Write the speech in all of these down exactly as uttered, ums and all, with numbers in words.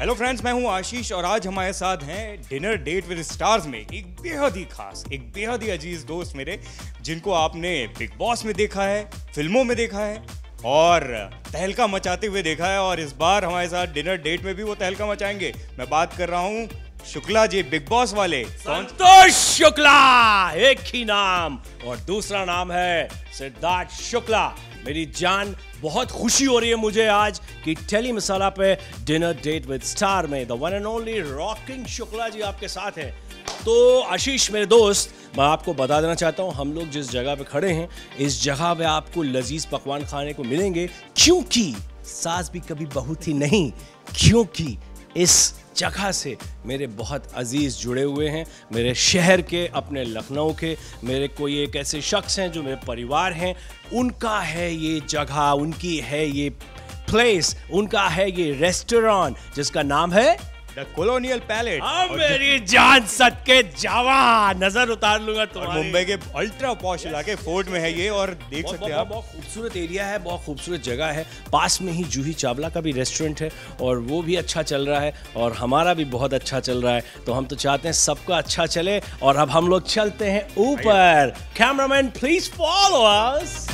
Hello friends, मैं हूं आशीष और आज हमारे साथ हैं डिनर डेट विद स्टार्स में एक बेहद ही खास, एक बेहद ही अजीज दोस्त मेरे, जिनको आपने बिग बॉस में देखा है, फिल्मों में देखा है और तहलका मचाते हुए देखा है। और इस बार हमारे साथ डिनर डेट में भी वो तहलका मचाएंगे। मैं बात कर रहा हूँ शुक्ला जी, बिग बॉस वाले संतोष शुक्ला। एक ही नाम और दूसरा नाम है सिद्धार्थ शुक्ला। मेरी जान, बहुत खुशी हो रही है मुझे आज कि टेली मसाला पे डिनर डेट विद स्टार में the one and only rocking Shukla ji आपके साथ है। तो आशीष मेरे दोस्त, मैं आपको बता देना चाहता हूँ, हम लोग जिस जगह पे खड़े हैं इस जगह पे आपको लजीज पकवान खाने को मिलेंगे, क्योंकि सास भी कभी बहू थी नहीं, क्योंकि इस जगह से मेरे बहुत अजीज जुड़े हुए हैं, मेरे शहर के, अपने लखनऊ के। मेरे कोई एक ऐसे शख्स हैं जो मेरे परिवार हैं, उनका है ये जगह, उनकी है ये प्लेस, उनका है ये रेस्टोरेंट जिसका नाम है द कॉलोनियल पैलेस। अब मेरी जान, सद के जावा, नजर उतार लूंगा तुम्हारी। मुंबई के अल्ट्रा पॉश इलाके फोर्ट में है ये, और देख सकते हैं आप, बहुत खूबसूरत एरिया है, बहुत खूबसूरत जगह है। पास में ही जूही चावला का भी रेस्टोरेंट है और वो भी अच्छा चल रहा है और हमारा भी बहुत अच्छा चल रहा है। तो हम तो चाहते हैं सबका अच्छा चले। और अब हम लोग चलते हैं ऊपर। Cameraman please follow us.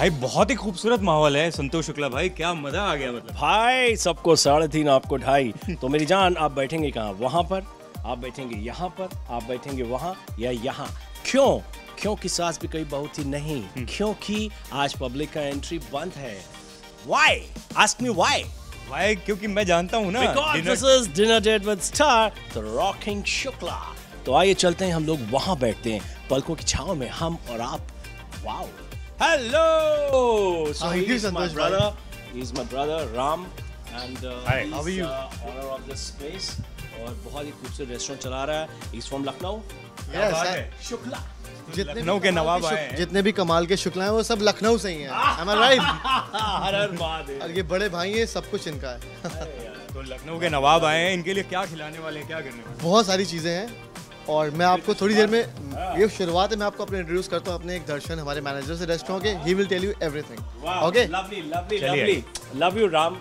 भाई बहुत ही खूबसूरत माहौल है संतोष शुक्ला भाई, क्या मजा आ गया। मतलब भाई सबको साढ़े तीन, आपको ढाई। तो मेरी जान, आप बैठेंगे कहाँ? वहाँ पर आप बैठेंगे, यहाँ पर आप बैठेंगे, वहाँ या यहाँ। क्यों? क्योंकि सास भी कहीं बहुत ही नहीं, क्योंकि आज पब्लिक का एंट्री बंद है। Why? Ask me why? Why? क्योंकि मैं जानता हूँ ना, Because this is Dinner Date with Star, the Rocking Shukla। तो आइए चलते हैं, हम लोग वहाँ बैठते हैं पलकों की छाव में, हम और आप। Wow. Hello. So oh, he is my brother. He is my brother Ram, and uh, Hi. How are you? Uh, owner of this place. और बहुत ही खूबसूरत रेस्टोरेंट चला रहा है। He's from Lucknow. Yes, Shukla. जितने के नवाब आए हैं, जितने भी कमाल के शुक्ला हैं, वो सब लखनऊ से ही हैं। Am I right? और ये बड़े भाई हैं, सब कुछ इनका है। तो लखनऊ के नवाब आए हैं, इनके लिए क्या खिलाने वाले हैं, क्या करने वाले? बहुत सारी चीजें हैं और मैं आपको थोड़ी देर में, ये शुरुआत है, मैं आपको अपने इंट्रोड्यूस करता हूँ अपने एक दर्शन, हमारे मैनेजर से रेस्टोरेंट के। He will tell you everything. Okay, lovely lovely lovely, love you Ram.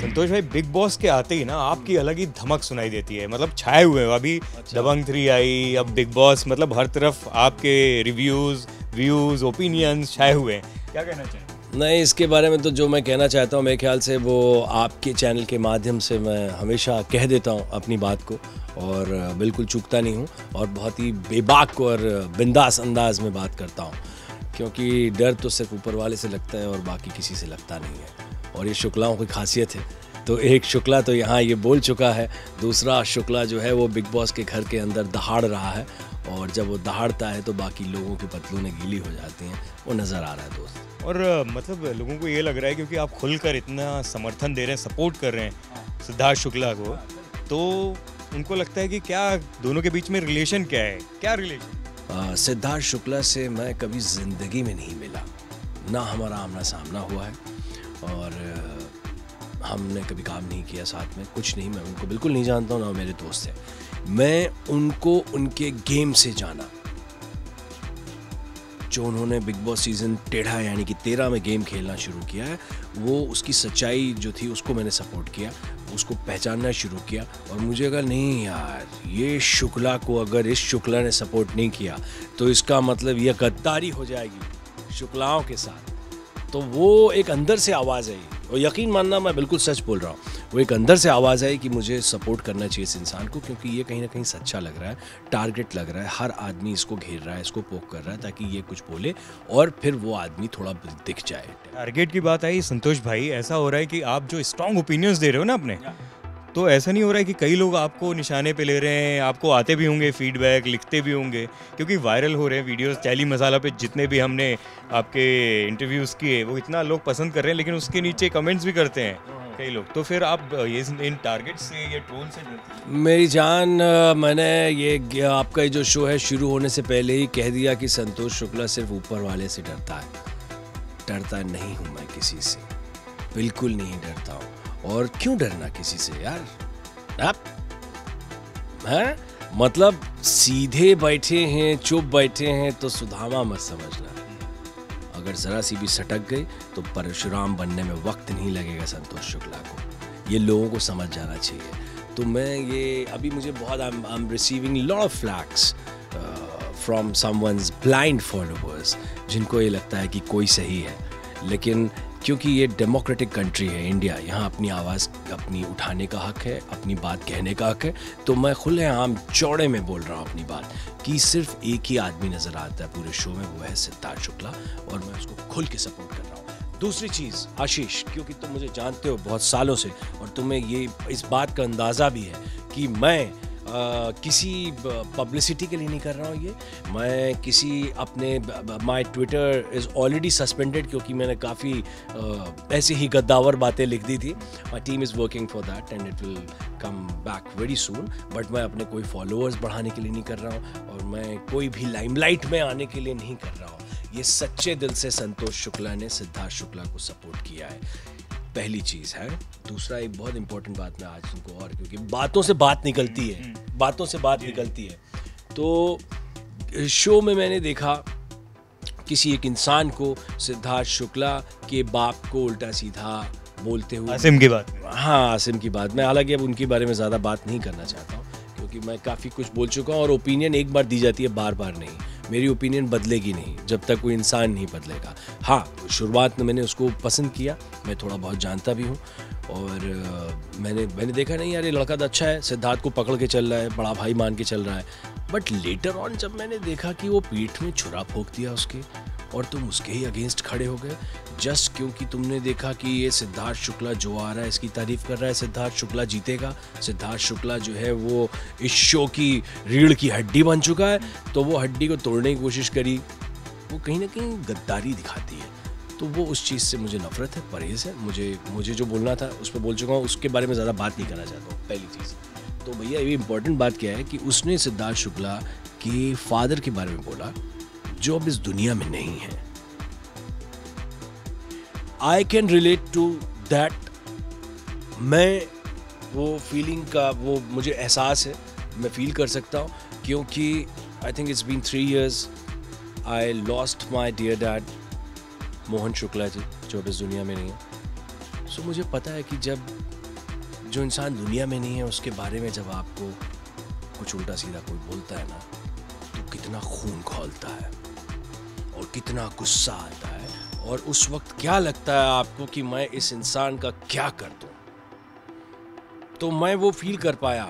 Santosh भाई, बिग बॉस के आते ही ना आपकी अलग ही धमक सुनाई देती है, मतलब छाए हुए हो। अभी दबंग थ्री आई, अब बिग बॉस, मतलब हर तरफ आपके रिव्यूज, व्यूज, ओपिनियंस छाए हुए हैं। क्या कहना चाहिए? नहीं, इसके बारे में तो जो मैं कहना चाहता हूँ, मेरे ख्याल से वो आपके चैनल के माध्यम से मैं हमेशा कह देता हूँ अपनी बात को और बिल्कुल चूकता नहीं हूँ और बहुत ही बेबाक और बिंदास अंदाज में बात करता हूँ, क्योंकि डर तो सिर्फ ऊपर वाले से लगता है और बाकी किसी से लगता नहीं है। और ये शुक्लाओं की खासियत है। तो एक शुक्ला तो यहाँ ये बोल चुका है, दूसरा शुक्ला जो है वो बिग बॉस के घर के अंदर दहाड़ रहा है और जब वो दहाड़ता है तो बाकी लोगों के पतलूने गीली हो जाती हैं, वो नज़र आ रहा है दोस्त। और मतलब लोगों को ये लग रहा है क्योंकि आप खुलकर इतना समर्थन दे रहे हैं, सपोर्ट कर रहे हैं सिद्धार्थ शुक्ला को, तो उनको लगता है कि क्या दोनों के बीच में रिलेशन क्या है? क्या रिलेशन? सिद्धार्थ शुक्ला से मैं कभी ज़िंदगी में नहीं मिला, ना हमारा आमना सामना हुआ है और हमने कभी काम नहीं किया साथ में, कुछ नहीं। मैं उनको बिल्कुल नहीं जानता हूँ, ना मेरे दोस्त हैं। मैं उनको उनके गेम से जाना, जो उन्होंने बिग बॉस सीज़न टेढ़ा यानी कि तेरह में गेम खेलना शुरू किया है, वो उसकी सच्चाई जो थी उसको मैंने सपोर्ट किया, उसको पहचानना शुरू किया और मुझे अगर नहीं यार, ये शुक्ला को अगर इस शुक्ला ने सपोर्ट नहीं किया तो इसका मतलब यह गद्दारी हो जाएगी शुक्लाओं के साथ। तो वो एक अंदर से आवाज़ आई, और यकीन मानना मैं बिल्कुल सच बोल रहा हूँ, वो एक अंदर से आवाज़ आई कि मुझे सपोर्ट करना चाहिए इस इंसान को, क्योंकि ये कहीं ना कहीं सच्चा लग रहा है, टारगेट लग रहा है, हर आदमी इसको घेर रहा है, इसको पोक कर रहा है ताकि ये कुछ बोले और फिर वो आदमी थोड़ा दिख जाए। टारगेट की बात आई संतोष भाई, ऐसा हो रहा है कि आप जो स्ट्रॉन्ग ओपिनियंस दे रहे हो ना अपने, तो ऐसा नहीं हो रहा है कि कई लोग आपको निशाने पे ले रहे हैं? आपको आते भी होंगे फीडबैक, लिखते भी होंगे, क्योंकि वायरल हो रहे हैं वीडियोस टेली मसाला पे। जितने भी हमने आपके इंटरव्यूज़ किए वो इतना लोग पसंद कर रहे हैं, लेकिन उसके नीचे कमेंट्स भी करते हैं कई लोग। तो फिर आप ये इन टारगेट से, ये ट्रोल से डरते? मेरी जान, मैंने ये आपका जो शो है शुरू होने से पहले ही कह दिया कि संतोष शुक्ला सिर्फ ऊपर वाले से डरता है। डरता नहीं हूँ मैं किसी से, बिल्कुल नहीं डरता हूँ। और क्यों डरना किसी से यार? हैं? मतलब सीधे बैठे हैं, चुप बैठे हैं तो सुदामा मत समझना। अगर जरा सी भी सटक गई तो परशुराम बनने में वक्त नहीं लगेगा संतोष शुक्ला को। ये लोगों को समझ जाना चाहिए। तो मैं ये अभी मुझे बहुत I am receiving lot of flaks from someone's blind followers, जिनको ये लगता है कि कोई सही है, लेकिन क्योंकि ये डेमोक्रेटिक कंट्री है इंडिया, यहाँ अपनी आवाज़ अपनी उठाने का हक है, अपनी बात कहने का हक है। तो मैं खुलेआम चौड़े में बोल रहा हूँ अपनी बात कि सिर्फ एक ही आदमी नज़र आता है पूरे शो में, वो है सिद्धार्थ शुक्ला, और मैं उसको खुल के सपोर्ट कर रहा हूँ। दूसरी चीज़ आशीष, क्योंकि तुम मुझे जानते हो बहुत सालों से और तुम्हें ये इस बात का अंदाज़ा भी है कि मैं Uh, किसी पब्लिसिटी के लिए नहीं कर रहा हूँ ये। मैं किसी अपने my Twitter is already suspended क्योंकि मैंने काफ़ी uh, ऐसे ही गद्दावर बातें लिख दी थी। My team is working for that and it will come back very soon. But मैं अपने कोई फॉलोअर्स बढ़ाने के लिए नहीं कर रहा हूँ और मैं कोई भी लाइमलाइट में आने के लिए नहीं कर रहा हूँ। ये सच्चे दिल से संतोष शुक्ला ने सिद्धार्थ शुक्ला को सपोर्ट किया है, पहली चीज़ है। दूसरा एक बहुत इंपॉर्टेंट बात मैं आज उनको, और क्योंकि बातों से बात निकलती है, बातों से बात निकलती है तो शो में मैंने देखा किसी एक इंसान को सिद्धार्थ शुक्ला के बाप को उल्टा सीधा बोलते हुए, आसिम की बात, हाँ आसिम की बात। मैं हालांकि अब उनके बारे में ज़्यादा बात नहीं करना चाहता हूँ क्योंकि मैं काफ़ी कुछ बोल चुका हूँ और ओपिनियन एक बार दी जाती है, बार बार नहीं। मेरी ओपिनियन बदलेगी नहीं जब तक कोई इंसान नहीं बदलेगा। हाँ, शुरुआत में मैंने उसको पसंद किया, मैं थोड़ा बहुत जानता भी हूँ, और मैंने मैंने देखा नहीं यार ये लड़का तो अच्छा है, सिद्धार्थ को पकड़ के चल रहा है, बड़ा भाई मान के चल रहा है। बट लेटर ऑन जब मैंने देखा कि वो पीठ में छुरा फोंक दिया उसके और तुम उसके ही अगेंस्ट खड़े हो गए जस्ट क्योंकि तुमने देखा कि ये सिद्धार्थ शुक्ला जो आ रहा है इसकी तारीफ़ कर रहा है, सिद्धार्थ शुक्ला जीतेगा, सिद्धार्थ शुक्ला जो है वो इस शो की रीढ़ की हड्डी बन चुका है, तो वो हड्डी को तोड़ने की कोशिश करी। वो कहीं ना कहीं गद्दारी दिखाती है, तो वो उस चीज़ से मुझे नफरत है, परहेज़ है। मुझे मुझे जो बोलना था उस पर बोल चुका हूँ, उसके बारे में ज़्यादा बात नहीं करना चाहता हूँ। पहली चीज़ तो भैया ये इंपॉर्टेंट बात क्या है कि उसने सिद्धार्थ शुक्ला के फादर के बारे में बोला जो अब इस दुनिया में नहीं है। I can relate to that. मैं वो फीलिंग का, वो मुझे एहसास है, मैं फील कर सकता हूँ क्योंकि I think it's been three years I lost my dear dad Mohan Shukla ji, जो अब इस दुनिया में नहीं है। सो so, मुझे पता है कि जब जो इंसान दुनिया में नहीं है उसके बारे में जब आपको कुछ उल्टा सीधा कोई बोलता है ना, तो कितना खून खौलता है और कितना गुस्सा आता है, और उस वक्त क्या लगता है आपको कि मैं इस इंसान का क्या कर दूँ। तो मैं वो फील कर पाया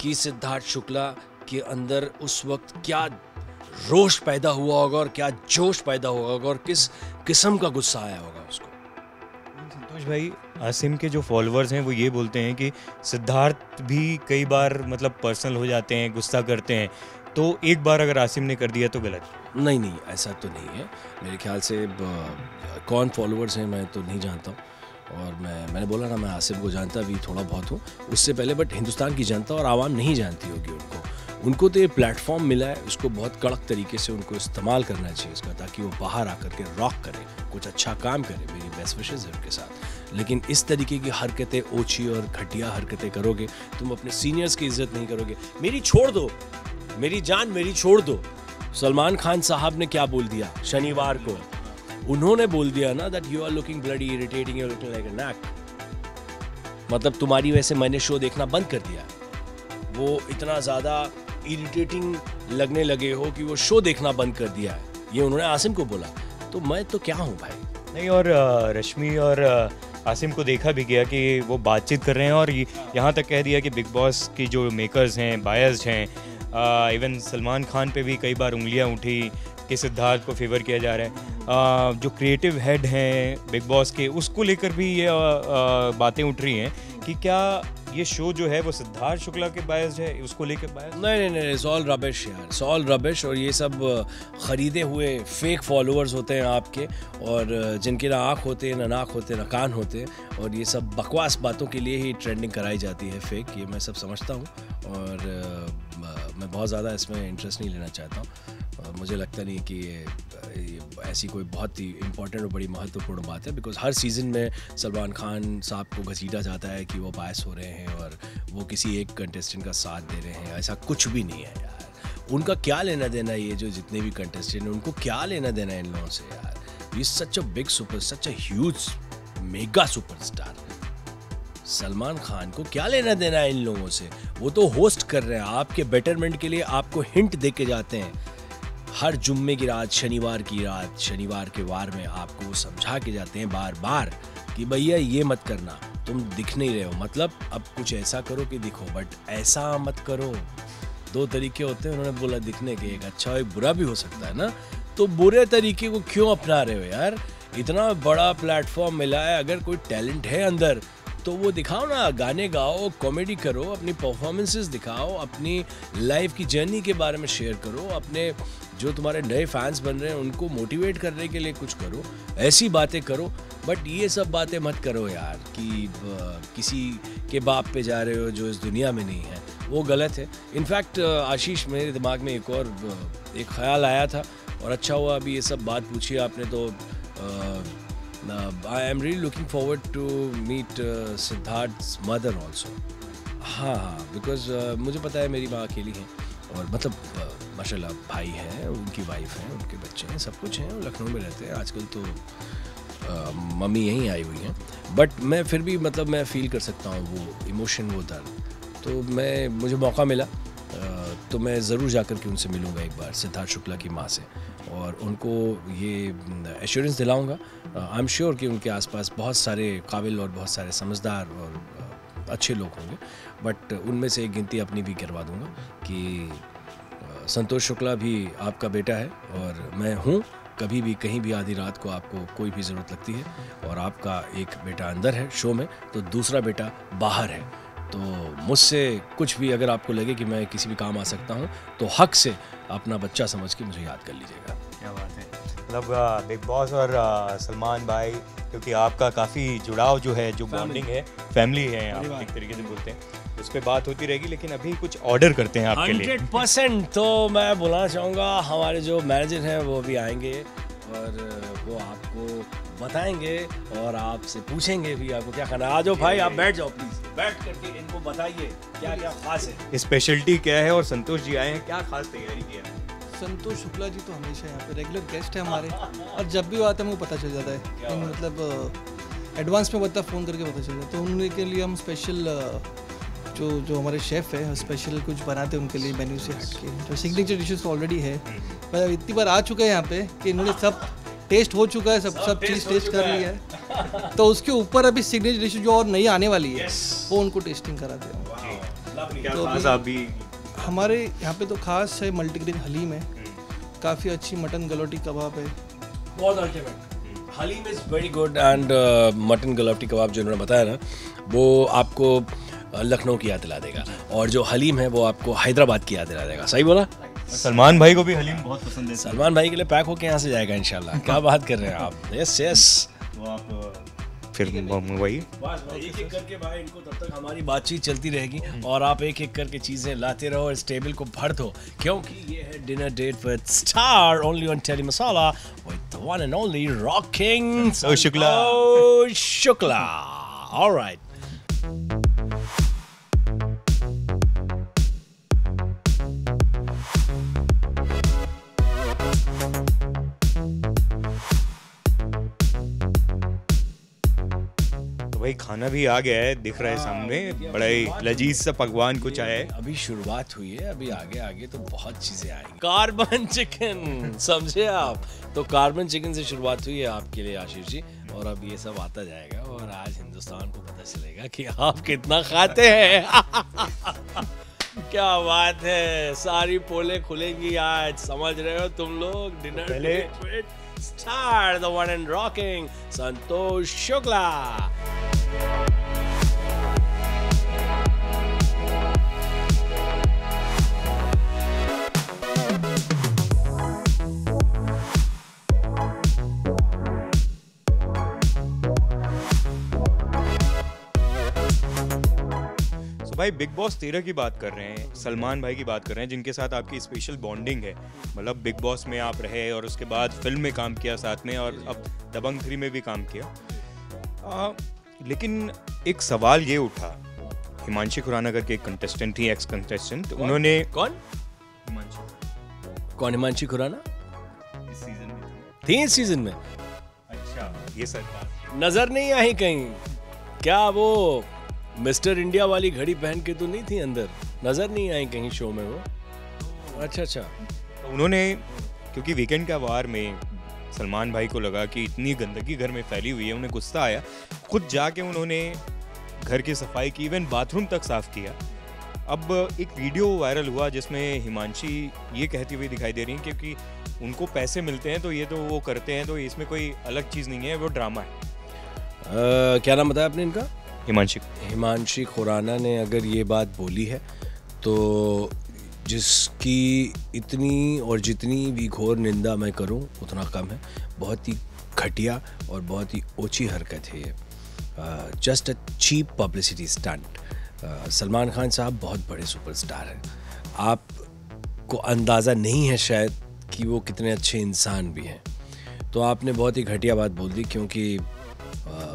कि सिद्धार्थ शुक्ला के अंदर उस वक्त क्या रोष पैदा हुआ होगा और क्या जोश पैदा हुआ होगा और किस किस्म का गुस्सा आया होगा उसको। संतोष भाई, आसिम के जो फॉलोअर्स हैं वो ये बोलते हैं कि सिद्धार्थ भी कई बार मतलब पर्सनल हो जाते हैं, गुस्सा करते हैं, तो एक बार अगर आसिम ने कर दिया तो गलत नहीं। नहीं, ऐसा तो नहीं है मेरे ख्याल से। कौन फॉलोअर्स हैं मैं तो नहीं जानता हूँ, और मैं मैंने बोला ना मैं आसिम को जानता भी थोड़ा बहुत हूँ उससे पहले, बट हिंदुस्तान की जनता और आवाम नहीं जानती होगी उनको। उनको तो ये प्लेटफॉर्म मिला है, उसको बहुत कड़क तरीके से उनको इस्तेमाल करना चाहिए इसका, ताकि वो बाहर आकर के रॉक करें, कुछ अच्छा काम करें। मेरी बेस्ट विशेज़ है उनके साथ, लेकिन इस तरीके की हरकतें, ओछी और घटिया हरकतें करोगे, तुम अपने सीनियर्स की इज्जत नहीं करोगे। मेरी छोड़ दो, मेरी जान मेरी छोड़ दो। सलमान खान साहब ने क्या बोल दिया शनिवार को, उन्होंने बोल दिया ना that you are looking bloody irritating your looking like a knack. मतलब तुम्हारी वजह से मैंने शो देखना बंद कर दिया। वो इतना ज़्यादा इरिटेटिंग लगने लगे हो कि वो शो देखना बंद कर दिया है, ये उन्होंने आसिम को बोला। तो मैं तो क्या हूँ भाई। नहीं, और रश्मि और आसिम को देखा भी गया कि वो बातचीत कर रहे हैं, और यहाँ तक कह दिया कि बिग बॉस की जो मेकर्स हैं बायर्स हैं, इवन uh, सलमान खान पे भी कई बार उंगलियां उठी कि सिद्धार्थ को फेवर किया जा रहा है। uh, जो क्रिएटिव हेड हैं बिग बॉस के, उसको लेकर भी ये uh, uh, बातें उठ रही हैं कि क्या ये शो जो है वो सिद्धार्थ शुक्ला के बायस है, उसको लेकर बायस। नहीं नहीं, इट्स ऑल रबिश यार, इट्स ऑल रबिश। और ये सब ख़रीदे हुए फेक फॉलोअर्स होते हैं आपके, और जिनके ना आँख होते हैं, ना नाक होते, ना कान होते, और ये सब बकवास बातों के लिए ही ट्रेंडिंग कराई जाती है फेक। ये मैं सब समझता हूँ और मैं बहुत ज़्यादा इसमें इंटरेस्ट नहीं लेना चाहता हूँ। मुझे लगता नहीं कि ये ऐसी कोई बहुत ही इम्पोर्टेंट और बड़ी महत्वपूर्ण बात है, बिकॉज हर सीज़न में सलमान खान साहब को घसीटा जाता है कि वो बायस हो रहे हैं और वो किसी एक कंटेस्टेंट का साथ दे रहे हैं। ऐसा कुछ भी नहीं है यार, उनका क्या लेना देना है, ये जो जितने भी कंटेस्टेंट हैं उनको क्या लेना देना है इन लोगों से यार। ये such a big super, such a huge mega superstar Salman Khan को क्या लेना देना है इन लोगों से? वो तो होस्ट कर रहे हैं, आपके बेटरमेंट के लिए आपको हिंट दे के जाते हैं। हर जुम्मे की रात, शनिवार की रात, शनिवार के वार में आपको समझा के जाते हैं बार बार कि भैया ये मत करना, तुम दिख नहीं रहे हो, मतलब अब कुछ ऐसा करो कि दिखो, बट ऐसा मत करो। दो तरीके होते हैं उन्होंने बोला दिखने के, एक अच्छा और एक बुरा भी हो सकता है ना, तो बुरे तरीके को क्यों अपना रहे हो यार? इतना बड़ा प्लेटफॉर्म मिला है, अगर कोई टैलेंट है अंदर तो वो दिखाओ ना, गाने गाओ, कॉमेडी करो, अपनी परफॉर्मेंसेस दिखाओ, अपनी लाइफ की जर्नी के बारे में शेयर करो, अपने जो तुम्हारे नए फैंस बन रहे हैं उनको मोटिवेट करने के लिए कुछ करो, ऐसी बातें करो। बट ये सब बातें मत करो यार कि किसी के बाप पे जा रहे हो जो इस दुनिया में नहीं है, वो गलत है। इनफैक्ट आशीष, मेरे दिमाग में एक और एक ख्याल आया था और अच्छा हुआ अभी ये सब बात पूछी आपने, तो I am really looking forward to meet Siddharth mother also. हाँ हाँ, बिकॉज मुझे पता है मेरी माँ अकेली है और मतलब माशाल्लाह भाई हैं, उनकी वाइफ हैं, उनके बच्चे हैं, सब कुछ हैं, लखनऊ में रहते हैं। आजकल तो मम्मी यहीं आई हुई हैं, बट मैं फिर भी मतलब मैं फ़ील कर सकता हूँ वो इमोशन, वो दर्द। तो मैं मुझे मौका मिला तो मैं ज़रूर जाकर के उनसे मिलूँगा एक बार, सिद्धार्थ शुक्ला की माँ से, और उनको ये एश्योरेंस दिलाऊँगा। आई एम श्योर कि उनके आसपास बहुत सारे काबिल और बहुत सारे समझदार और अच्छे लोग होंगे, बट उनमें से एक गिनती अपनी भी करवा दूँगा कि संतोष शुक्ला भी आपका बेटा है और मैं हूँ, कभी भी कहीं भी आधी रात को आपको कोई भी ज़रूरत लगती है। और आपका एक बेटा अंदर है शो में, तो दूसरा बेटा बाहर है, तो मुझसे कुछ भी अगर आपको लगे कि मैं किसी भी काम आ सकता हूँ तो हक से अपना बच्चा समझ के मुझे याद कर लीजिएगा। क्या बात है, मतलब बिग बॉस और सलमान भाई, क्योंकि आपका काफ़ी जुड़ाव जो है, जो बॉन्डिंग है, फैमिली है, आप एक तरीके से बोलते हैं, उस पर बात होती रहेगी। लेकिन अभी कुछ ऑर्डर करते हैं आपके लिए। हंड्रेड परसेंट तो मैं बोलना चाहूँगा, हमारे जो मैनेजर हैं वो भी आएंगे और वो आपको बताएंगे और आपसे पूछेंगे भी आपको क्या खाना। आ जाओ भाई, आप बैठ जाओ प्लीज़, बैठ करके इनको बताइए क्या क्या खास है, स्पेशलिटी क्या है, और संतोष जी आए हैं, क्या खास तैयारी किया है? संतोष शुक्ला जी तो हमेशा यहाँ पे रेगुलर गेस्ट है हमारे, और जब भी आते हैं हमको पता चल जाता है, मतलब एडवांस में बता फ़ोन करके पता चल जाता है। तो उनके लिए हम स्पेशल जो जो हमारे शेफ़ है स्पेशल कुछ बनाते हैं उनके लिए मेन्यू से हट के, जो सिग्नेचर डिशेस ऑलरेडी है। मतलब इतनी बार आ चुका है यहाँ पे कि इन्होंने सब टेस्ट हो चुका है, सब सब, सब चीज़ टेस्ट कर लिया है। तो उसके ऊपर अभी सिग्नेचर डिश जो और नई आने वाली है वो उनको टेस्टिंग कराते हैं। तो हमारे यहाँ पे तो खास है मल्टीग्रेन हलीम है, काफ़ी अच्छी मटन गलौटी कबाब है, बहुत ultimate haleem is very good. And mutton galouti कबाब जो इन्होंने बताया ना, वो आपको लखनऊ की याद दिला देगा, और जो हलीम है वो आपको हैदराबाद की याद दिला देगा। सही बोला? सलमान भाई को भी हलीम बहुत पसंद है, सलमान भाई के लिए पैक होके यहाँ से जाएगा इंशाल्लाह। क्या बात कर रहे हैं आप, यस यस। तो आप फिर मुंबई एक एक करके भाई इनको, तब तक हमारी बातचीत चलती रहेगी और आप एक एक करके चीज़ें लाते रहो और इस टेबल को भर दो, क्योंकि ये है dinner date with star, only on tele Masala with the one and only rocking Shukla Shukla. Alright, खाना भी आ गया है, दिख रहा है सामने, बड़ा ही लजीज सा पकवान कुछ आया है। अभी शुरुआत हुई है, अभी आगे आगे तो बहुत चीजें आएंगी। कार्बन चिकन, समझे आप? तो कार्बन चिकन से शुरुआत हुई है आपके लिए आशीष जी, और अब ये सब आता जाएगा और आज हिंदुस्तान को पता चलेगा कि आप कितना खाते हैं। क्या बात है, सारी पोले खुलेंगी आज, समझ रहे हो तुम लोग? Dinner star, the one and rocking Santosh Shukla. भाई बिग बॉस तेरह की बात कर रहे हैं, सलमान भाई की बात कर रहे हैं, जिनके साथ आपकी स्पेशल बॉन्डिंग है। मतलब बिग बॉस में आप रहे और उसके बाद फिल्म में काम किया साथ में, और अब दबंग थ्री में भी काम किया। आ, लेकिन एक सवाल ये उठा, हिमांशु खुराना करके एक कंटेस्टेंट थी, एक्स कंटेस्टेंट, उन्होंने कौन कौन हिमांशु खुराना इस सीजन में थी, इस सीजन में। अच्छा, ये सरकार नजर नहीं आई कहीं? क्या वो मिस्टर इंडिया वाली घड़ी पहन के तो नहीं थी अंदर? नजर नहीं आई कहीं शो में वो? अच्छा अच्छा। तो उन्होंने, क्योंकि वीकेंड का वार में सलमान भाई को लगा कि इतनी गंदगी घर में फैली हुई है, उन्हें गुस्सा आया, खुद जाके उन्होंने घर की सफाई की, इवन बाथरूम तक साफ किया। अब एक वीडियो वायरल हुआ जिसमें हिमांशी ये कहती हुई दिखाई दे रही हैं क्योंकि उनको पैसे मिलते हैं तो ये तो वो करते हैं, तो इसमें कोई अलग चीज़ नहीं है, वो ड्रामा है। आ, क्या नाम बताया आपने इनका? हिमांशी हिमांशी खुराना ने अगर ये बात बोली है तो जिसकी इतनी और जितनी भी घोर निंदा मैं करूं उतना कम है। बहुत ही घटिया और बहुत ही ओछी हरकत है ये, just a cheap publicity stunt. Salman Khan साहब बहुत बड़े सुपरस्टार हैं, आप को अंदाज़ा नहीं है शायद कि वो कितने अच्छे इंसान भी हैं, तो आपने बहुत ही घटिया बात बोल दी, क्योंकि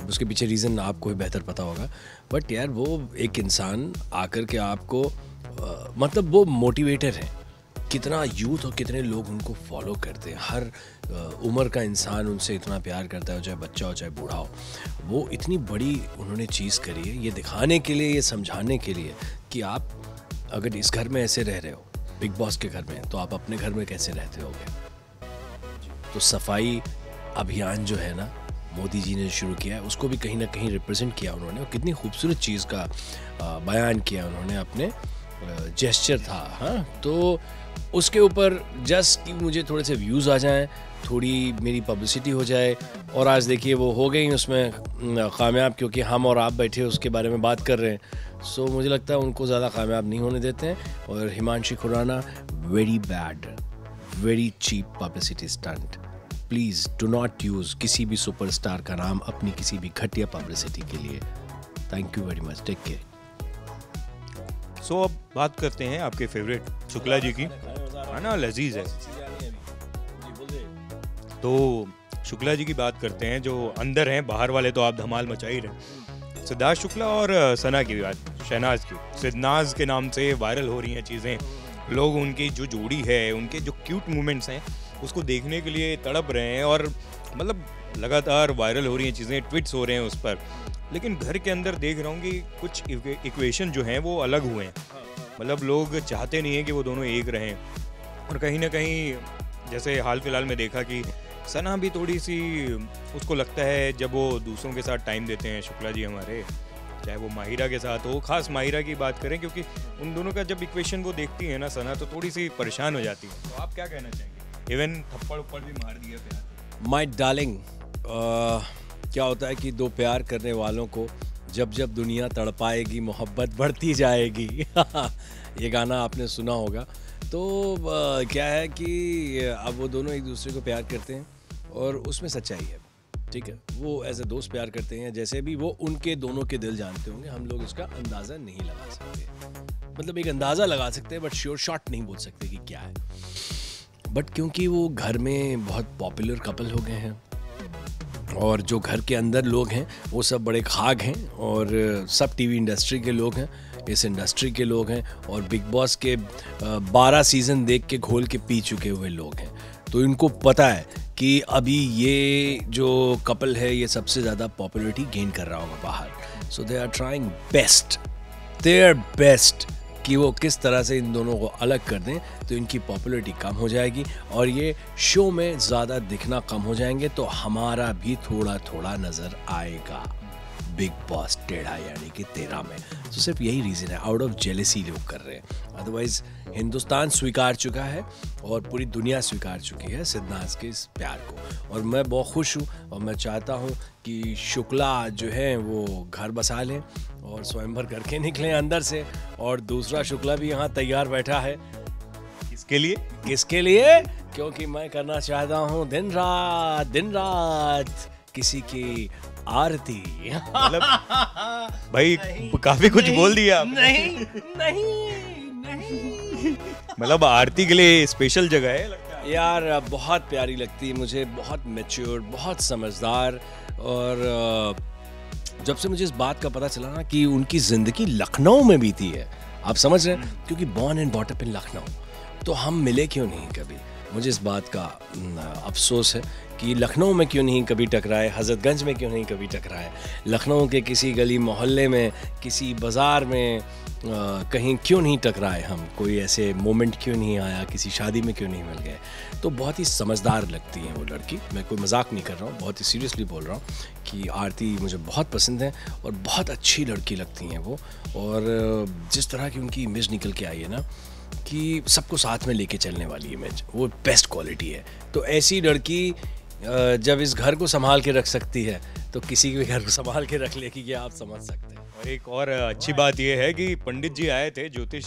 उसके पीछे रीज़न आपको ही बेहतर पता होगा। बट यार, वो एक इंसान आकर के आपको आ, मतलब वो मोटिवेटर है, कितना यूथ और कितने लोग उनको फॉलो करते हैं, हर आ, उम्र का इंसान उनसे इतना प्यार करता है, चाहे बच्चा हो चाहे बूढ़ा हो। वो इतनी बड़ी उन्होंने चीज़ करी है, ये दिखाने के लिए, ये समझाने के लिए कि आप अगर इस घर में ऐसे रह रहे हो, बिग बॉस के घर में, तो आप अपने घर में कैसे रहते होगे। तो सफाई अभियान जो है ना, मोदी जी ने शुरू किया है, उसको भी कहीं ना कहीं रिप्रेजेंट किया उन्होंने, और कितनी खूबसूरत चीज़ का बयान किया उन्होंने, अपने जेस्चर था। हाँ, तो उसके ऊपर जस्ट कि मुझे थोड़े से व्यूज़ आ जाएं, थोड़ी मेरी पब्लिसिटी हो जाए, और आज देखिए वो हो गई उसमें कामयाब, क्योंकि हम और आप बैठे उसके बारे में बात कर रहे हैं। सो मुझे लगता है उनको ज़्यादा कामयाब नहीं होने देते हैं। और Himanshu Khurana, very bad, very cheap publicity stunt. Please do not use किसी भी सुपरस्टार का नाम अपनी किसी भी घटिया पब्लिसिटी के लिए। Thank you very much, take care. So अब बात करते हैं आपके फेवरेट शुक्ला जी की, है ना, लजीज है तो शुक्ला जी की बात करते हैं, जो अंदर हैं, बाहर वाले तो आप धमाल मचा ही रहे। सिद्धार्थ शुक्ला और सना की बात, शहनाज की, शहनाज के नाम से वायरल हो रही हैं चीज़ें, लोग उनकी जो जोड़ी है, उनके जो क्यूट मोमेंट्स हैं, उसको देखने के लिए तड़प रहे हैं, और मतलब लगातार वायरल हो रही हैं चीज़ें, ट्वीट्स हो रहे हैं उस पर। लेकिन घर के अंदर देख रहा हूँ कि कुछ इक्वेशन जो हैं वो अलग हुए हैं, मतलब लोग चाहते नहीं हैं कि वो दोनों एक रहें। और कहीं ना कहीं जैसे हाल फिलहाल में देखा कि सना भी थोड़ी सी, उसको लगता है जब वो दूसरों के साथ टाइम देते हैं शुक्ला जी हमारे, चाहे वो माहिरा के साथ हो, खास माहिरा की बात करें क्योंकि उन दोनों का जब इक्वेशन वो देखती है ना सना, तो थोड़ी सी परेशान हो जाती है। तो आप क्या कहना चाहेंगे? इवन थप्पड़ ऊपर भी मार दिया प्यार। माय डार्लिंग, क्या होता है कि दो प्यार करने वालों को जब जब दुनिया तड़पाएगी, मोहब्बत बढ़ती जाएगी। ये गाना आपने सुना होगा। तो uh, क्या है कि अब वो दोनों एक दूसरे को प्यार करते हैं और उसमें सच्चाई है, ठीक है। वो एज ए दोस्त प्यार करते हैं, जैसे भी वो उनके दोनों के दिल जानते होंगे, हम लोग इसका अंदाज़ा नहीं लगा सकते। मतलब एक अंदाज़ा लगा सकते हैं बट श्योर शॉट नहीं बोल सकते कि क्या है। बट क्योंकि वो घर में बहुत पॉपुलर कपल हो गए हैं, और जो घर के अंदर लोग हैं वो सब बड़े खाग हैं, और सब टीवी इंडस्ट्री के लोग हैं, इस इंडस्ट्री के लोग हैं, और बिग बॉस के बारह सीज़न देख के घोल के पी चुके हुए लोग हैं। तो इनको पता है कि अभी ये जो कपल है ये सबसे ज़्यादा पॉपुलरिटी गेन कर रहा होगा बाहर। So they are trying best, they are best कि वो किस तरह से इन दोनों को अलग कर दें, तो इनकी पॉपुलैरिटी कम हो जाएगी और ये शो में ज़्यादा दिखना कम हो जाएंगे, तो हमारा भी थोड़ा थोड़ा नज़र आएगा बिग बॉस टेढ़ा, यानी कि तेरह में। तो सिर्फ यही रीज़न है, आउट ऑफ जेलेसी लोग कर रहे हैं। अदरवाइज़ हिंदुस्तान स्वीकार चुका है और पूरी दुनिया स्वीकार चुकी है सिद्धांत के इस प्यार को, और मैं बहुत खुश हूँ। और मैं चाहता हूँ कि शुक्ला जो है वो घर बसा लें और स्वयंवर करके निकलें अंदर से, और दूसरा शुक्ला भी यहाँ तैयार बैठा है। किसके लिए? किसके लिए? क्योंकि मैं करना चाहता हूँ दिन रात दिन रात किसी की आरती। मतलब भाई काफी कुछ बोल दिया। नहीं नहीं नहीं मतलब आरती के लिए स्पेशल जगह है लगता है। यार बहुत प्यारी लगती है मुझे, बहुत मैच्योर, बहुत समझदार। और जब से मुझे इस बात का पता चला ना कि उनकी ज़िंदगी लखनऊ में बीती है, आप समझ रहे हैं, क्योंकि born and bought up in Lucknow, तो हम मिले क्यों नहीं कभी। मुझे इस बात का अफसोस है कि लखनऊ में क्यों नहीं कभी टकराए, हज़रतगंज में क्यों नहीं कभी टकराए, लखनऊ के किसी गली मोहल्ले में, किसी बाज़ार में आ, कहीं क्यों नहीं टकराए हम, कोई ऐसे मोमेंट क्यों नहीं आया, किसी शादी में क्यों नहीं मिल गए। तो बहुत ही समझदार लगती है वो लड़की, मैं कोई मजाक नहीं कर रहा हूँ, बहुत ही सीरियसली बोल रहा हूँ कि आरती मुझे बहुत पसंद है और बहुत अच्छी लड़की लगती हैं वो। और जिस तरह की उनकी इमेज निकल के आई है ना कि सबको साथ में लेके चलने वाली इमेज, वो बेस्ट क्वालिटी है। तो ऐसी लड़की जब इस घर को संभाल के रख सकती है तो किसी के घर को संभाल के रख लेगी, ये आप समझ सकते हैं। और एक और अच्छी बात यह है कि पंडित जी आए थे, ज्योतिष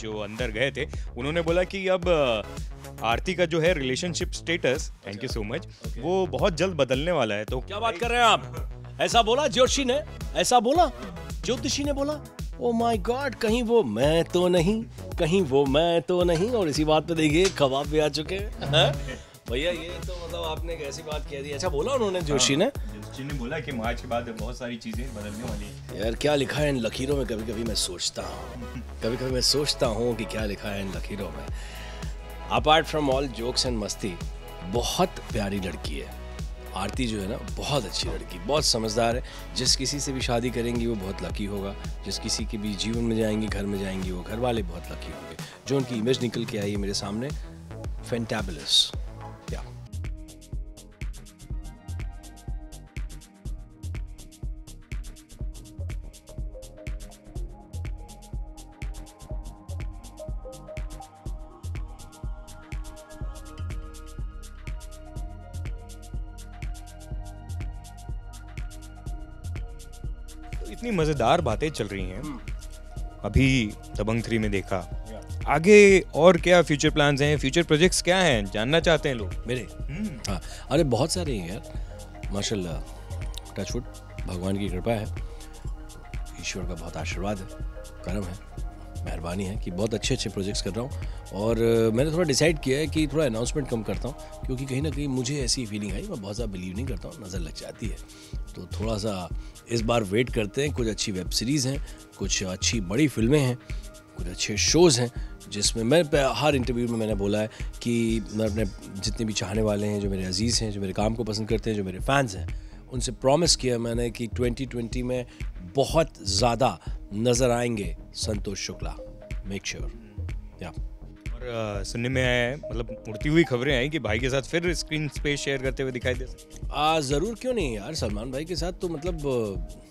जो अंदर गए थे, उन्होंने बोला कि अब आरती का जो है relationship status, thank you so much, वो बहुत जल्द बदलने वाला है। तो क्या बात कर रहे हैं आप, ऐसा बोला ज्योतिषी ने, ऐसा बोला ज्योतिषी ने बोला। ओ माय गॉड, कहीं वो मैं तो नहीं, कहीं वो मैं तो नहीं। और इसी बात पे देखिए खवाब भी आ चुके हैं भैया। ये तो मतलब आपने कैसी बात कह दी। अच्छा बोला उन्होंने जोशी ने, जोशी ने बोला कि मार्च के बाद बहुत सारी चीजें बदलने वाली हैं। यार क्या लिखा है इन लकीरों में, कभी कभी मैं सोचता हूँ कभी कभी मैं सोचता हूँ कि क्या लिखा है इन लकीरों में। Apart from all jokes and मस्ती, बहुत प्यारी लड़की है आरती जो है ना, बहुत अच्छी लड़की, बहुत समझदार है। जिस किसी से भी शादी करेंगी वो बहुत लकी होगा, जिस किसी के भी जीवन में जाएंगी, घर में जाएंगी, वो घर वाले बहुत लकी होंगे। जो उनकी इमेज निकल के आई है मेरे सामने, फैंटेबुलस। इतनी मजेदार बातें चल रही हैं, अभी दबंग थ्री में देखा, आगे और क्या फ्यूचर प्लान्स हैं, फ्यूचर प्रोजेक्ट्स क्या हैं, जानना चाहते हैं लोग मेरे। हाँ अरे बहुत सारे हैं यार, माशाल्लाह, टचवुड, भगवान की कृपा है, ईश्वर का बहुत आशीर्वाद है, करम है, मेहरबानी है कि बहुत अच्छे अच्छे प्रोजेक्ट्स कर रहा हूँ। और मैंने थोड़ा डिसाइड किया है कि थोड़ा अनाउंसमेंट कम करता हूँ, क्योंकि कहीं ना कहीं मुझे ऐसी फीलिंग आई, मैं बहुत ज़्यादा बिलीव नहीं करता हूँ, नज़र लग जाती है। तो थोड़ा सा इस बार वेट करते हैं। कुछ अच्छी वेब सीरीज़ हैं, कुछ अच्छी बड़ी फिल्में हैं, कुछ अच्छे शोज़ हैं, जिसमें मैं हर इंटरव्यू में मैंने बोला है कि मैं अपने जितने भी चाहने वाले हैं, जो मेरे अजीज़ हैं, जो मेरे काम को पसंद करते हैं, जो मेरे फैंस हैं, उनसे प्रॉमिस किया मैंने कि ट्वेंटी ट्वेंटी में बहुत ज़्यादा नज़र आएंगे संतोष शुक्ला, मेक श्योर। या और सुनने में आया, मतलब उड़ती हुई खबरें आई कि भाई के साथ फिर स्क्रीन स्पेस शेयर करते हुए दिखाई दे सकते। ज़रूर, क्यों नहीं यार, सलमान भाई के साथ तो मतलब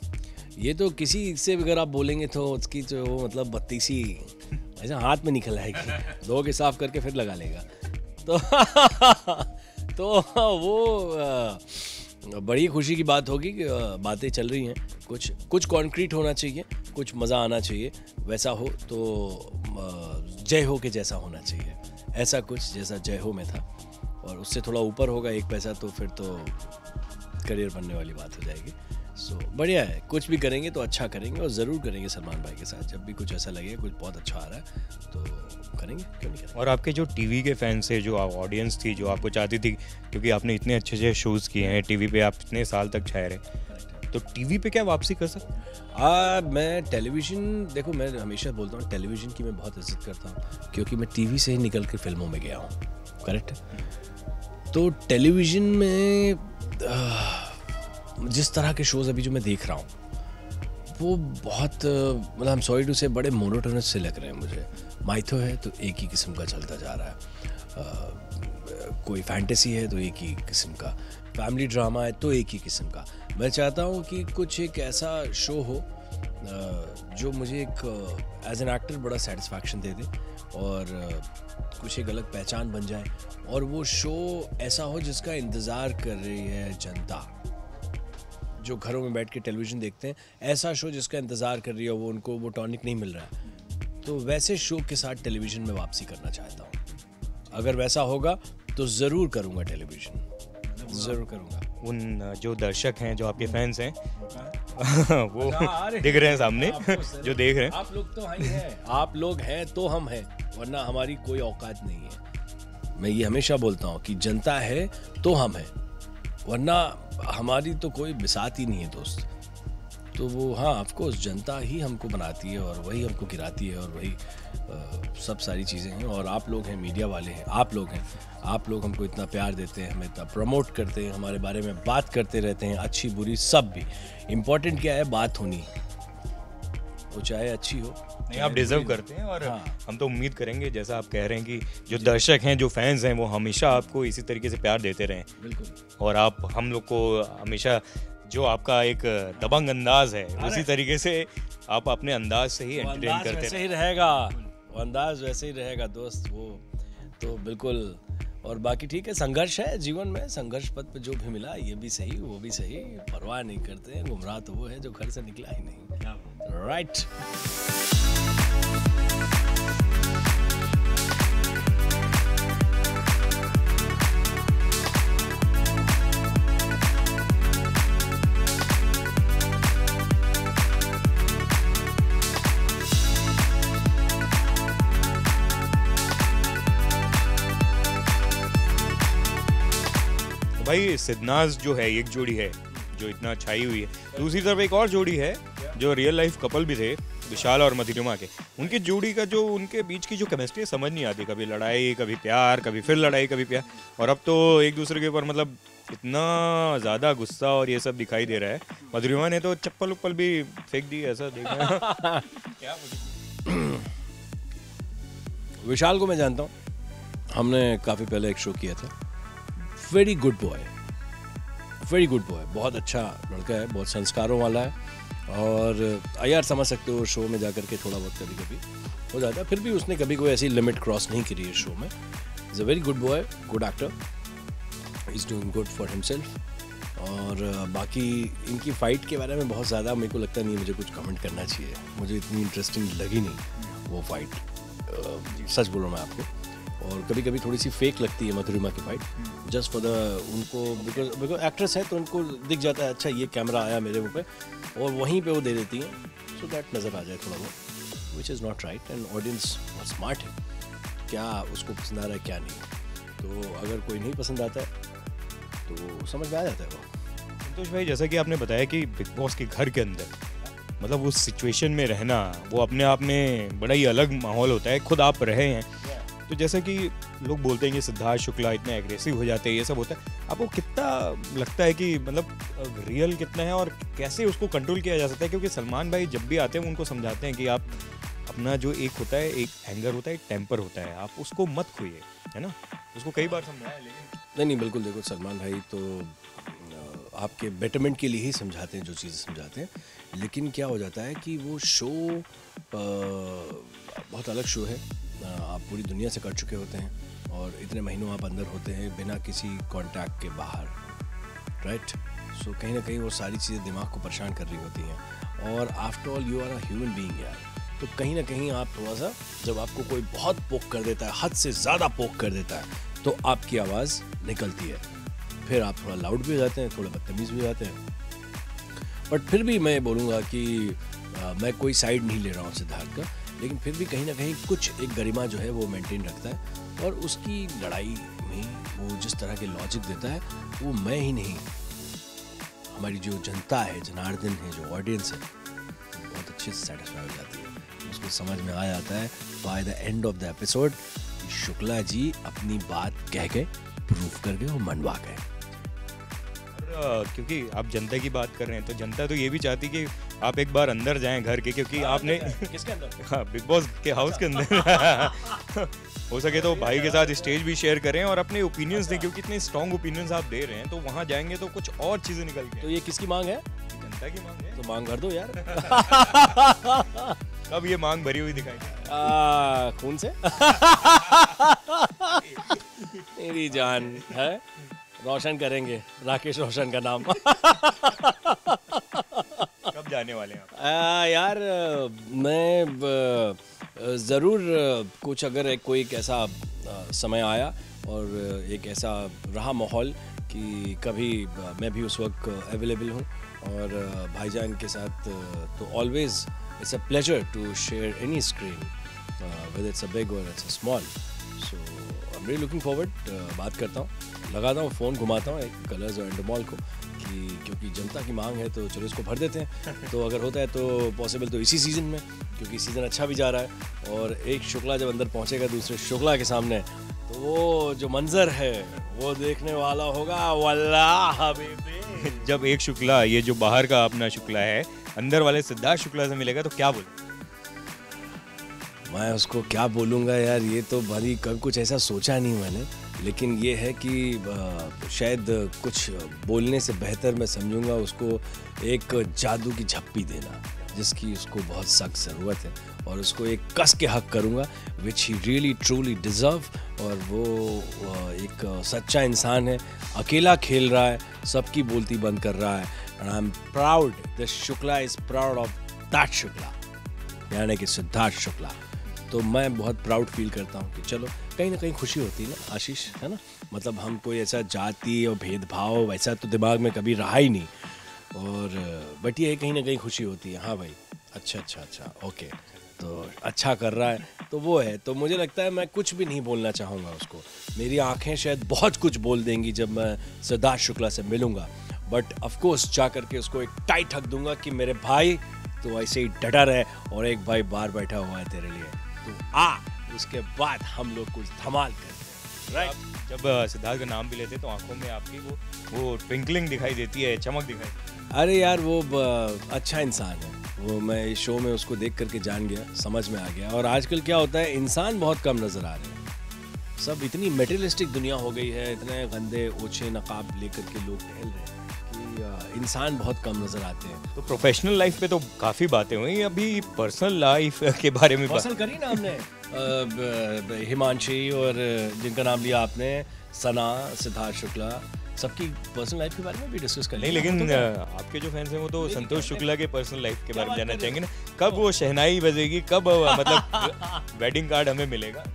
ये तो किसी से भी अगर आप बोलेंगे तो उसकी जो मतलब बत्तीसी ऐसा हाथ में निकल आएगी, धो के साफ करके फिर लगा लेगा। तो तो वो आ, बड़ी खुशी की बात होगी कि बातें चल रही हैं, कुछ कुछ कॉन्क्रीट होना चाहिए, कुछ मज़ा आना चाहिए, वैसा हो तो जय हो के जैसा होना चाहिए, ऐसा कुछ जैसा जय हो में था। और उससे थोड़ा ऊपर होगा एक पैसा तो फिर तो करियर बनने वाली बात हो जाएगी। सो बढ़िया है, कुछ भी करेंगे तो अच्छा करेंगे और ज़रूर करेंगे सलमान भाई के साथ। जब भी कुछ ऐसा लगेगा कुछ बहुत अच्छा आ रहा है तो करेंगे, क्यों नहीं करेंगे। और आपके जो टीवी के फैंस थे, जो ऑडियंस थी, जो आपको चाहती थी, क्योंकि आपने इतने अच्छे अच्छे शोज़ किए हैं टीवी पे, आप इतने साल तक छाए रहे, तो टीवी पे क्या वापसी कर सकते हैं? मैं टेलीविज़न, देखो मैं हमेशा बोलता हूँ टेलीविज़न की मैं बहुत इज्जत करता हूँ, क्योंकि मैं टी वी से ही निकल के फिल्मों में गया हूँ, करेक्ट। तो टेलीविज़न में जिस तरह के शोज़ अभी जो मैं देख रहा हूँ वो बहुत मतलब आई एम सॉरी टू से बड़े मोनोटोनस से लग रहे हैं मुझे। माइथो है तो एक ही किस्म का चलता जा रहा है, आ, कोई फैंटेसी है तो एक ही किस्म का, फैमिली ड्रामा है तो एक ही किस्म का। मैं चाहता हूँ कि कुछ एक ऐसा शो हो आ, जो मुझे एक एज एन एक्टर बड़ा सेटिस्फैक्शन दे दे और कुछ एक अलग पहचान बन जाए, और वो शो ऐसा हो जिसका इंतज़ार कर रही है जनता, जो घरों में बैठ के टेलीविज़न देखते हैं, ऐसा शो जिसका इंतज़ार कर रही हो, वो उनको वो टॉनिक नहीं मिल रहा है। तो वैसे शो के साथ टेलीविज़न में वापसी करना चाहता हूँ, अगर वैसा होगा तो ज़रूर करूँगा टेलीविज़न, ज़रूर करूँगा। उन जो दर्शक हैं, जो आपके फैंस हैं, वो दिख रहे हैं सामने, जो देख रहे हैं। आप लोग तो हैं, आप लोग हैं तो हम हैं, वरना हमारी कोई औकात नहीं है। मैं ये हमेशा बोलता हूँ कि जनता है तो हम हैं, वरना हमारी तो कोई बिसात ही नहीं है दोस्त। तो वो हाँ, ऑफकोर्स जनता ही हमको बनाती है और वही हमको गिराती है और वही आ, सब सारी चीज़ें हैं। और आप लोग हैं, मीडिया वाले हैं, आप लोग हैं, आप लोग हमको इतना प्यार देते हैं, हमें इतना प्रमोट करते हैं, हमारे बारे में बात करते रहते हैं, अच्छी बुरी सब भी। इम्पोर्टेंट क्या है, बात होनी, वो चाहे अच्छी हो। नहीं, आप डिजर्व करते हैं और हाँ। हम तो उम्मीद करेंगे, जैसा आप कह रहे हैं कि जो दर्शक हैं, जो फैंस हैं, वो हमेशा आपको इसी तरीके से प्यार देते रहें। बिल्कुल। और आप हम लोग को हमेशा, जो आपका एक दबंग अंदाज है, उसी तरीके से आप अपने अंदाज से ही एंटरटेन करते हैं। वैसे ही रहेगा वो अंदाज, वैसे ही रहेगा दोस्त वो तो, बिल्कुल। और बाकी ठीक है, संघर्ष है जीवन में, संघर्ष पथ पे जो भी मिला, ये भी सही वो भी सही, परवाह नहीं करते हैं। गुमराह तो वो है जो घर से निकला ही नहीं। राइट भाई, सिद्धनाज जो है एक जोड़ी है जो इतना छाई हुई है, दूसरी तरफ एक और जोड़ी है जो रियल लाइफ कपल भी थे, विशाल और मधुरिमा के। उनकी जोड़ी का जो उनके बीच की जो केमिस्ट्री समझ नहीं आती, कभी लड़ाई कभी प्यार, कभी फिर लड़ाई कभी प्यार, और अब तो एक दूसरे के ऊपर मतलब इतना ज़्यादा गुस्सा और ये सब दिखाई दे रहा है। मधुरिमा ने तो चप्पल उप्पल भी फेंक दी, ऐसा देखा। क्या विशाल को मैं जानता हूँ, हमने काफ़ी पहले एक शो किया था। Very good boy, very good boy, बहुत अच्छा लड़का है, बहुत संस्कारों वाला है। और यार समझ सकते हो, शो में जा कर के थोड़ा बहुत कभी कभी हो जाता है, फिर भी उसने कभी कोई ऐसी लिमिट क्रॉस नहीं करी है शो में। Is a very good boy, good actor, is doing good for himself. और बाकी इनकी फ़ाइट के बारे में बहुत ज़्यादा मेरे को लगता नहीं मुझे कुछ कमेंट करना चाहिए, मुझे इतनी इंटरेस्टिंग लगी नहीं वो फाइट, सच बोलूँ मैं आपको। और कभी कभी थोड़ी सी फेक लगती है मधुरिमा की फाइट, जस्ट फॉर द उनको, बिकॉज बिकॉज एक्ट्रेस है तो उनको दिख जाता है, अच्छा ये कैमरा आया मेरे मुँह पे, और वहीं पे वो दे देती हैं, सो दैट नज़र आ जाए थोड़ा बहुत, which is not right. And audience बहुत स्मार्ट है, क्या उसको पसंद आ रहा है क्या नहीं, तो अगर कोई नहीं पसंद आता है तो समझ में आ जाता है वो। संतोष भाई, जैसा कि आपने बताया कि बिग बॉस के घर के अंदर मतलब उस सिचुएशन में रहना, वो अपने आप में बड़ा ही अलग माहौल होता है। खुद आप रहे हैं तो जैसे कि लोग बोलते हैं कि सिद्धार्थ शुक्ला इतने एग्रेसिव हो जाते हैं, ये सब होता है, आपको कितना लगता है कि मतलब रियल कितना है और कैसे उसको कंट्रोल किया जा सकता है? क्योंकि सलमान भाई जब भी आते हैं उनको समझाते हैं कि आप अपना जो एक होता है, एक एंगर होता है, एक टेम्पर होता है, आप उसको मत खोइए, है ना? उसको कई बार समझाया लेकिन नहीं नहीं बिल्कुल। देखो सलमान भाई तो आपके बेटरमेंट के लिए ही समझाते हैं जो चीज़ें समझाते हैं, लेकिन क्या हो जाता है कि वो शो बहुत अलग शो है, आप पूरी दुनिया से कट चुके होते हैं और इतने महीनों आप अंदर होते हैं बिना किसी कांटेक्ट के बाहर, राइट? सो कहीं ना कहीं वो सारी चीज़ें दिमाग को परेशान कर रही होती हैं। और after all you are a human being यार, तो कहीं ना कहीं आप थोड़ा सा, जब आपको कोई बहुत पोक कर देता है, हद से ज़्यादा पोक कर देता है, तो आपकी आवाज़ निकलती है, फिर आप थोड़ा लाउड भी हो जाते हैं, थोड़ा बदतमीज़ भी हो जाते हैं। बट फिर भी मैं बोलूँगा कि आ, मैं कोई साइड नहीं ले रहा हूँ सिद्धार्थ का, लेकिन फिर भी कहीं ना कहीं कुछ एक गरिमा जो है वो मेंटेन रखता है, और उसकी लड़ाई में वो जिस तरह के लॉजिक देता है वो मैं ही नहीं, हमारी जो जनता है, जनार्दन है, जो ऑडियंस है, बहुत अच्छे से सेटिस्फाई हो जाती है, उसको समझ में आ जाता है by the end of the episode कि शुक्ला जी अपनी बात कह गए, प्रूफ कर गए और मनवा गए। क्योंकि आप जनता की बात कर रहे हैं तो जनता तो ये भी चाहती कि आप एक बार अंदर जाएं घर के, क्योंकि आपने किसके अंदर, हाँ, बिग बॉस के हाउस के अंदर हो सके तो भाई के साथ स्टेज भी शेयर करें और अपने ओपिनियंस दें, क्योंकि इतने स्ट्रॉन्ग ओपिनियंस आप दे रहे हैं, तो वहाँ जाएंगे तो कुछ और चीज़ें निकल गई। तो ये किसकी मांग है? जनता की मांग है, तो मांग कर दो यार। कब ये मांग भरी हुई दिखाएगी? खून से मेरी जान है, रोशन करेंगे राकेश रोशन का नाम। कब जाने वाले हैं आप? यार मैं ज़रूर कुछ, अगर कोई एक ऐसा समय आया और एक ऐसा रहा माहौल कि कभी मैं भी उस वक्त अवेलेबल हूँ और भाईजान के साथ तो always it's a pleasure to share any screen whether it's a big or it's a small. So I'm really looking forward. बात करता हूँ, लगाता हूँ फ़ोन, घुमाता हूँ एक कलर्स और इंडोमॉल को कि क्योंकि जनता की मांग है तो चलो इसको भर देते हैं. तो अगर होता है तो पॉसिबल तो इसी सीज़न में, क्योंकि सीज़न अच्छा भी जा रहा है और एक शुक्ला जब अंदर पहुँचेगा दूसरे शुक्ला के सामने तो वो जो मंज़र है वो देखने वाला होगा. वल्लाह हबीबी, जब एक शुक्ला, ये जो बाहर का अपना शुक्ला है, अंदर वाले सिद्धार्थ शुक्ला से मिलेगा तो क्या बोलें? मैं उसको क्या बोलूँगा यार, ये तो भाई कभी कुछ ऐसा सोचा नहीं मैंने, लेकिन ये है कि शायद कुछ बोलने से बेहतर मैं समझूँगा उसको एक जादू की झप्पी देना, जिसकी उसको बहुत सख्त ज़रूरत है, और उसको एक कस के हक करूँगा which he really truly deserve. और वो एक सच्चा इंसान है, अकेला खेल रहा है, सबकी बोलती बंद कर रहा है. And I am proud, the Shukla is proud of that Shukla, यानी कि सिद्धार्थ शुक्ला. तो मैं बहुत प्राउड फील करता हूँ कि चलो कहीं ना कहीं खुशी होती है ना आशीष, है ना. मतलब हम कोई ऐसा जाति और भेदभाव वैसा तो दिमाग में कभी रहा ही नहीं, और बट ये कहीं ना कहीं खुशी होती है. हाँ भाई, अच्छा अच्छा अच्छा ओके, तो अच्छा कर रहा है तो वो है. तो मुझे लगता है मैं कुछ भी नहीं बोलना चाहूँगा उसको. मेरी आँखें शायद बहुत कुछ बोल देंगी जब मैं सिद्धार्थ शुक्ला से मिलूँगा, बट ऑफकोर्स जा करके उसको एक टाइट हक दूँगा कि मेरे भाई तो ऐसे ही डटा रहे और एक भाई बाहर बैठा हुआ है तेरे लिए, तो आ, उसके बाद हम लोग कुछ धमाल करते हैं. Right right. जब सिद्धार्थ का नाम भी लेते तो आंखों में आपकी वो वो ट्विंकलिंग दिखाई देती है, चमक दिखाई. अरे यार वो अच्छा इंसान है वो, मैं इस शो में उसको देख करके जान गया, समझ में आ गया. और आजकल क्या होता है, इंसान बहुत कम नजर आ रहे हैं. सब इतनी मेटेरियलिस्टिक दुनिया हो गई है, इतने गंदे ओछे नकाब लेकर के लोग टहल रहे हैं, इंसान बहुत कम नजर आते हैं. तो प्रोफेशनल लाइफ पे तो काफी बातें हुई, अभी पर्सनल लाइफ के बारे में पर्सनल करी ना हमने. हिमांशी और जिनका नाम लिया आपने, सना, सिद्धार्थ शुक्ला, सबकी पर्सनल लाइफ के बारे में भी डिस्कस कर नहीं, लेकिन तो आपके जो फैंस हैं वो तो संतोष शुक्ला के पर्सनल लाइफ के बारे में जानना चाहेंगे ना. कब वो शहनाई बजेगी, कब मतलब वेडिंग कार्ड हमें मिलेगा?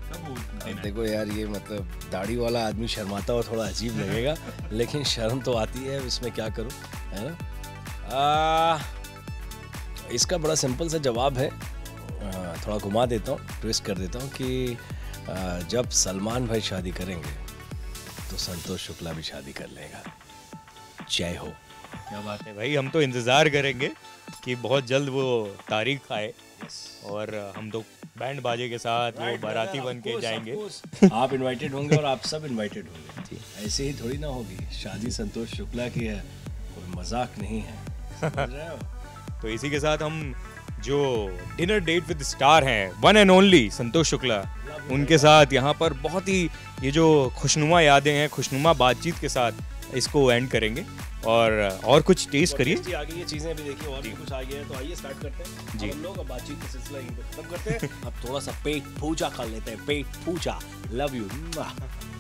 देखो यार, ये मतलब दाढ़ी वाला आदमी शर्माता और थोड़ा अजीब लगेगा, लेकिन शर्म तो आती है, इसमें क्या करूँ, है ना. इसका बड़ा सिंपल सा जवाब है, थोड़ा घुमा देता हूँ, ट्विस्ट कर देता हूँ कि जब सलमान भाई शादी करेंगे तो संतोष शुक्ला भी शादी कर लेगा. जय हो. क्या बात है भाई, हम तो इंतज़ार करेंगे कि बहुत जल्द वो तारीख आए. yes. और हम तो बैंड बाजे के साथ right, वो बाराती बन के जाएंगे. आप इनवाइटेड होंगे और आप सब इनवाइटेड होंगे. ऐसे ही थोड़ी ना होगी, शादी संतोष शुक्ला की है, कोई मजाक नहीं है. तो इसी के साथ हम जो डिनर डेट विद स्टार हैं, one and only Santosh Shukla, उनके साथ यहाँ पर बहुत ही ये जो खुशनुमा यादें हैं, खुशनुमा बातचीत के साथ इसको एंड करेंगे. और और कुछ टेस्ट करिए, ये चीज़ें भी देखिए, और भी कुछ आ गया है. तो आइए स्टार्ट करते हैं जी, हम लोग अब बातचीत का सिलसिला यहीं पे खत्म करते हैं. अब थोड़ा सा पेट पूजा कर लेते हैं, पेट पूजा. Love you.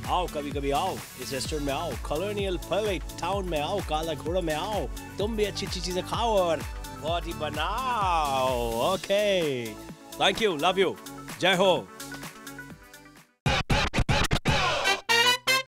आओ, कभी कभी आओ, इस रेस्टोरेंट में आओ, कॉलोनियल पैलेस टाउन में आओ, काला घोड़ा में आओ, तुम भी अच्छी अच्छी चीज़ें खाओ और बॉडी बनाओ. Okay, thank you, love you, जय हो.